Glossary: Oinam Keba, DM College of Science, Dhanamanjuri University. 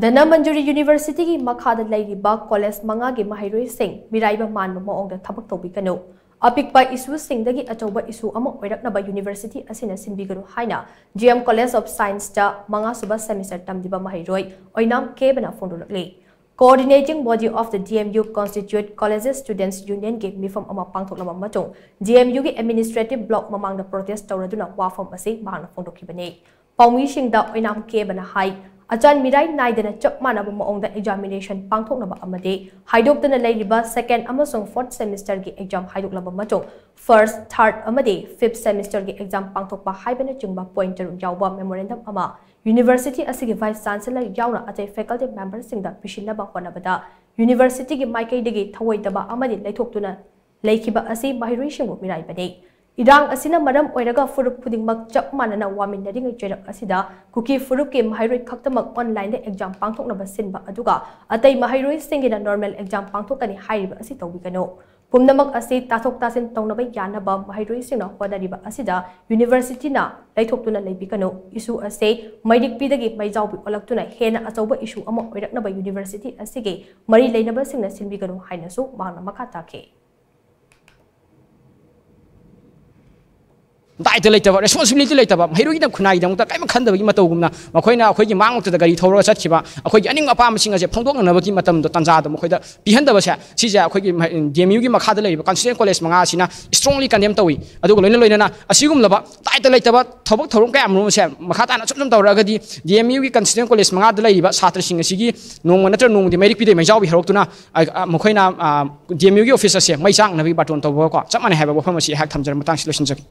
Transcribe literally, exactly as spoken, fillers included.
Dhanamanjuri University ki makhada lairiba college mangagi mahairoi sing miraiba manba maongda thabak tobikanu apikpa issue singdagi atoba issue ama oiraknaba university asina sinbiganu haina D M College of Science ta manga suba semester tamdiba mahairoi Oinam Keba na phondolakle coordinating body of the D M U constituent colleges students union gave me from ama pangthoklama matung D M U gi administrative block mamangda protest tauraduna wa form ase mahana phondokibane paumi singda Oinam Keba na hai Achan mirai naidana chap manaba maong da examination pangthoknaba amade haidokdana lairiba second amasung fourth semester gi exam haidoklaba matong first third amade fifth semester gi exam pangthokpa haibana chingba pointer yawba memorandum ama university asigi vice chancellor yawna atai faculty members singda pishinaba honabada university gi maikai digi thawaitaba amade laithoktuna laikhiba asi mahirui shingu mirai bade Idang asina madam oiraga furuk pudingmak chap manana wamin nading cherak asida kuki furuk ke mahairoi khaktamak online exam pangthokna basinba aduga atai mahairoi singina normal exam pangthokani hairiba asi tawigano pumnamak asi tathok tasin tawnaba yanaba mahairoi singna hodariba asida university na laithoktuna leibikano issue ase maidik pidagi maijawbi olaktuna hena achawba issue ama oiraknaba university asige mari leinaba singna sinbigano hainasu mangna makata ke Title later, responsibility later, Hiruida Kunai, I'm kind of Matoguna, Makoina, Hoki Mount to the Garitoro Sachiba, a Hoyaning of Palmsing as a Pondong and Matam, the Tanzada, Mokoda, behind the Vasha, Sija, Hoki, Demugi Makadale, Consider College Mangasina, strongly condemned away. I do Lena, assume Lava, title later, Tobok Torongam, Makatana, Sum Doragadi, Demugi Consider College Mangadale, but Saturday Sigi, no one letter, no, the Meriki, the Majawi Hortuna, Mokoina, Demugi officers, Maisang, Navi Baton Toboka, someone have a woman, she had comes and Matang solutions.